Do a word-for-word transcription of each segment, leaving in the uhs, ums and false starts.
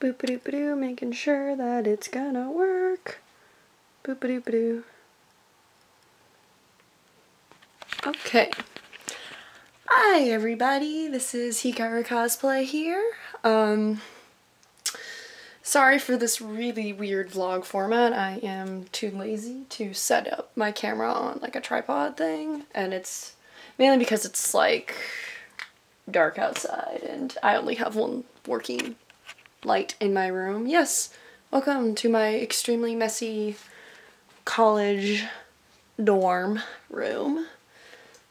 Boop-a-doop-a-doo, making sure that it's gonna work. Boop-a-doop-a-doo. Okay. Hi everybody, this is Hikaru Cosplay here. Um, sorry for this really weird vlog format. I am too lazy to set up my camera on like a tripod thing, and it's mainly because it's like dark outside and I only have one working light in my room. Yes, welcome to my extremely messy college dorm room.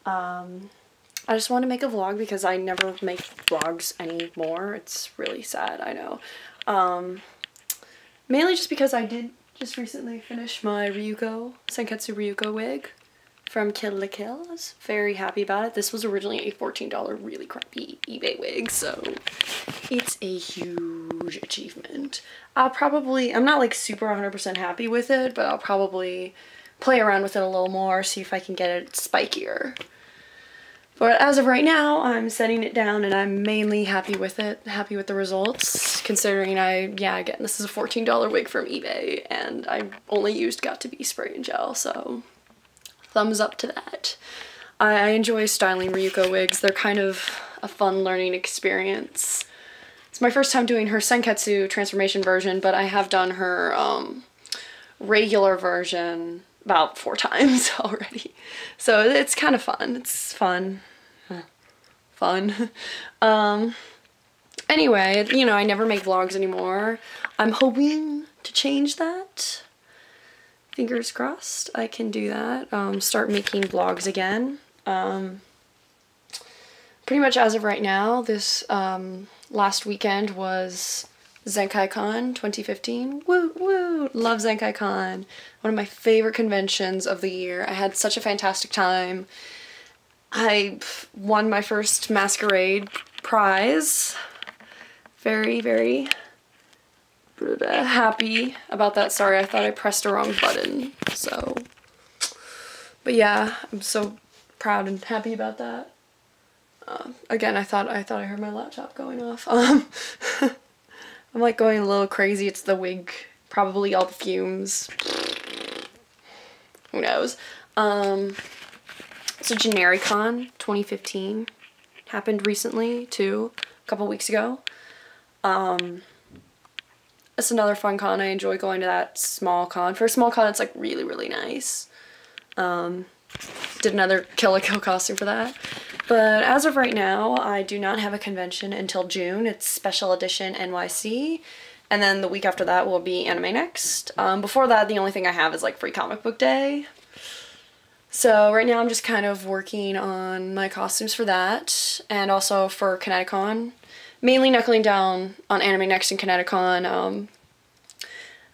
Um, I just want to make a vlog because I never make vlogs anymore. It's really sad, I know. Um, mainly just because I did just recently finish my Ryuko, Senketsu Ryuko wig from Kill La Kill. I was very happy about it. This was originally a fourteen dollar really crappy eBay wig, so it's a huge achievement. I'll probably, I'm not like super one hundred percent happy with it, but I'll probably play around with it a little more, see if I can get it spikier. But as of right now, I'm setting it down and I'm mainly happy with it, happy with the results, considering I, yeah, again, this is a fourteen dollar wig from eBay and I only used got to be spray and gel, so thumbs up to that. I, I enjoy styling Ryuko wigs. They're kind of a fun learning experience. It's my first time doing her Senketsu transformation version, but I have done her um, regular version about four times already. So it's kind of fun. It's fun. Fun. Um, anyway, you know, I never make vlogs anymore. I'm hoping to change that. Fingers crossed I can do that. Um, start making vlogs again. Um, pretty much as of right now, this um, last weekend was Zenkai Con twenty fifteen. Woo woo! Love Zenkai Con. One of my favorite conventions of the year. I had such a fantastic time. I won my first Masquerade prize. Very, very happy about that. Sorry, I thought I pressed the wrong button. So, but yeah, I'm so proud and happy about that. Uh, again, I thought I thought I heard my laptop going off. Um. I'm like going a little crazy. It's the wig, probably all the fumes. Who knows? Um, so Genericon twenty fifteen happened recently too, a couple weeks ago. Um, it's another fun con. I enjoy going to that small con. For a small con, it's like really, really nice. Um, did another Kill La Kill costume for that. But as of right now, I do not have a convention until June. It's Special Edition N Y C. And then the week after that will be Anime Next. Um, before that, the only thing I have is like Free Comic Book Day. So right now I'm just kind of working on my costumes for that. And also for Kineticon. Mainly knuckling down on Anime Next and Kineticon. Um,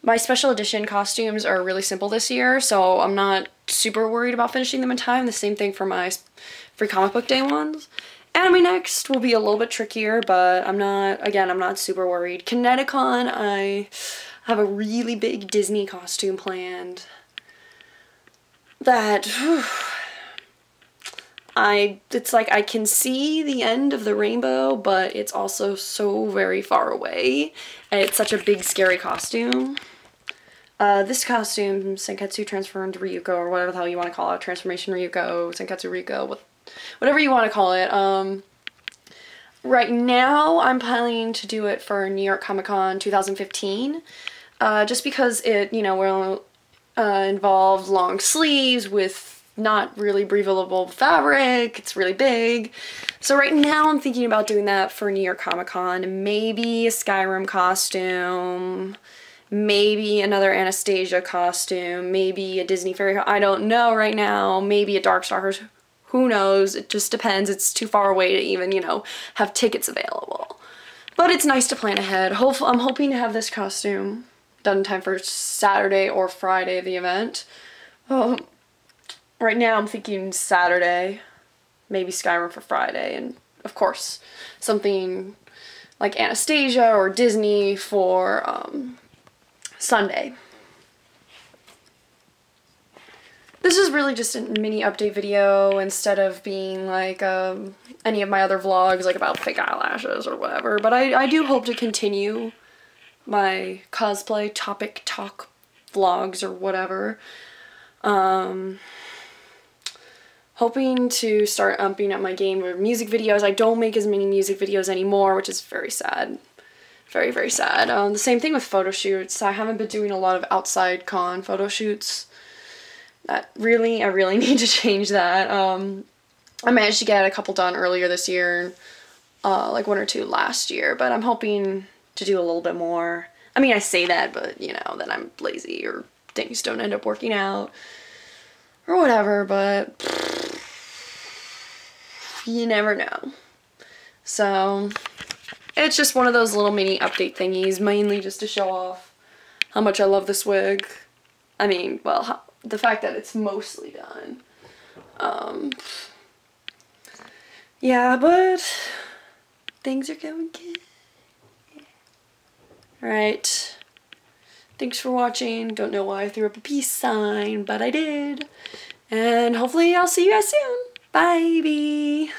my Special Edition costumes are really simple this year, so I'm not super worried about finishing them in time. The same thing for my Free Comic Book Day ones. Anime Next will be a little bit trickier, but I'm not, again, I'm not super worried. Kineticon, I have a really big Disney costume planned that whew, I, it's like I can see the end of the rainbow, but it's also so very far away, and it's such a big scary costume. Uh, this costume, Senketsu transformed Ryuko, or whatever the hell you want to call it, transformation Ryuko, Senketsu Ryuko, whatever you want to call it. Um, right now, I'm planning to do it for New York Comic Con two thousand fifteen, uh, just because it, you know, will uh, involve long sleeves with not really breathable fabric. It's really big. So right now, I'm thinking about doing that for New York Comic Con, maybe a Skyrim costume. Maybe another Anastasia costume, maybe a Disney fairy, I don't know right now, maybe a Dark Star, who knows, it just depends, it's too far away to even, you know, have tickets available. But it's nice to plan ahead. Hopefully, I'm hoping to have this costume done in time for Saturday or Friday of the event. Um, right now I'm thinking Saturday, maybe Skyrim for Friday, and of course something like Anastasia or Disney for um, Sunday. This is really just a mini update video instead of being like um, any of my other vlogs like about fake eyelashes or whatever, but I, I do hope to continue my cosplay topic talk vlogs or whatever. Um, hoping to start umping up my game with music videos. I don't make as many music videos anymore, which is very sad. Very, very sad. Um, the same thing with photo shoots. I haven't been doing a lot of outside con photo shoots. That really, I really need to change that. Um, I managed to get a couple done earlier this year, uh, like one or two last year, but I'm hoping to do a little bit more. I mean, I say that, but you know, that I'm lazy or things don't end up working out or whatever, but pfft, you never know. So it's just one of those little mini update thingies, mainly just to show off how much I love this wig. I mean, well, how, the fact that it's mostly done. Um, yeah, but things are going good. Alright, thanks for watching. Don't know why I threw up a peace sign, but I did. And hopefully I'll see you guys soon. Bye!